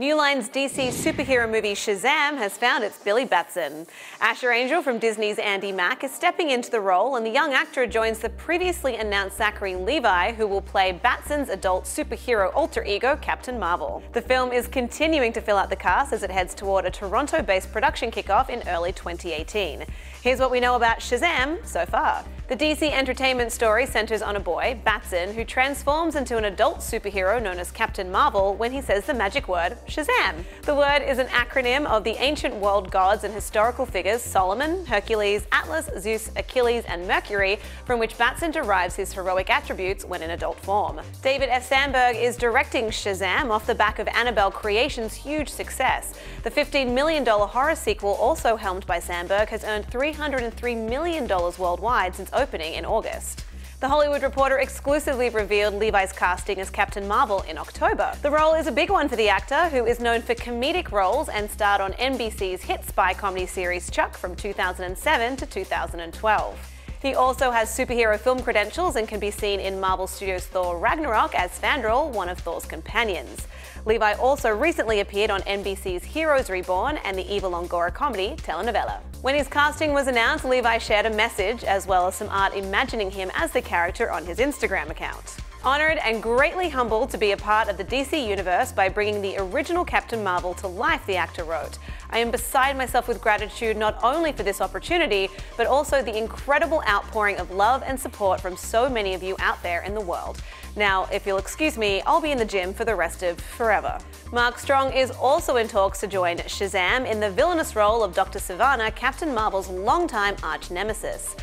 New Line's DC superhero movie Shazam has found its Billy Batson. Asher Angel from Disney's Andi Mack is stepping into the role, and the young actor joins the previously announced Zachary Levi, who will play Batson's adult superhero alter ego, Captain Marvel. The film is continuing to fill out the cast as it heads toward a Toronto-based production kickoff in early 2018. Here's what we know about Shazam so far. The DC Entertainment story centers on a boy, Batson, who transforms into an adult superhero known as Captain Marvel when he says the magic word, Shazam. The word is an acronym of the ancient world gods and historical figures Solomon, Hercules, Atlas, Zeus, Achilles, and Mercury, from which Batson derives his heroic attributes when in adult form. David F. Sandberg is directing Shazam off the back of Annabelle Creation's huge success. The $15 million horror sequel, also helmed by Sandberg, has earned $303 million worldwide since opening in August. The Hollywood Reporter exclusively revealed Levi's casting as Captain Marvel in October. The role is a big one for the actor, who is known for comedic roles and starred on NBC's hit spy comedy series Chuck from 2007 to 2012. He also has superhero film credentials and can be seen in Marvel Studios' Thor Ragnarok as Fandral, one of Thor's companions. Levi also recently appeared on NBC's Heroes Reborn and the Eva Longoria comedy Telenovela. When his casting was announced, Levi shared a message as well as some art imagining him as the character on his Instagram account. Honored and greatly humbled to be a part of the DC Universe by bringing the original Captain Marvel to life, the actor wrote. I am beside myself with gratitude not only for this opportunity, but also the incredible outpouring of love and support from so many of you out there in the world. Now, if you'll excuse me, I'll be in the gym for the rest of forever. Mark Strong is also in talks to join Shazam in the villainous role of Dr. Sivana, Captain Marvel's longtime arch-nemesis.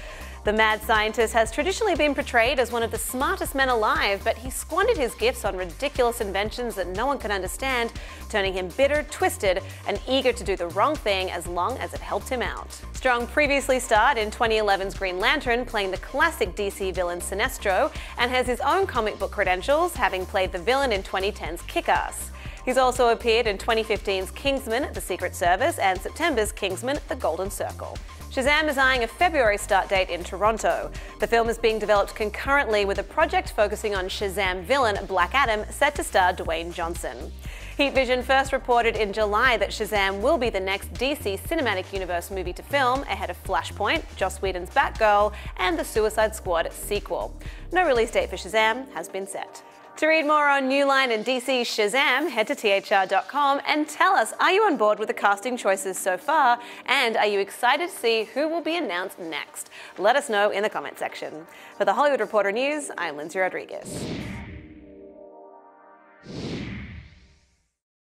The mad scientist has traditionally been portrayed as one of the smartest men alive, but he squandered his gifts on ridiculous inventions that no one could understand, turning him bitter, twisted, and eager to do the wrong thing as long as it helped him out. Strong previously starred in 2011's Green Lantern, playing the classic DC villain Sinestro, and has his own comic book credentials, having played the villain in 2010's Kick-Ass. He's also appeared in 2015's Kingsman, The Secret Service, and September's Kingsman, The Golden Circle. Shazam is eyeing a February start date in Toronto. The film is being developed concurrently with a project focusing on Shazam villain Black Adam, set to star Dwayne Johnson. Heat Vision first reported in July that Shazam will be the next DC Cinematic Universe movie to film, ahead of Flashpoint, Joss Whedon's Batgirl, and the Suicide Squad sequel. No release date for Shazam has been set. To read more on New Line and DC Shazam, head to thr.com and tell us, are you on board with the casting choices so far, and are you excited to see who will be announced next? Let us know in the comment section. For the Hollywood Reporter News, I'm Lyndsey Rodrigues.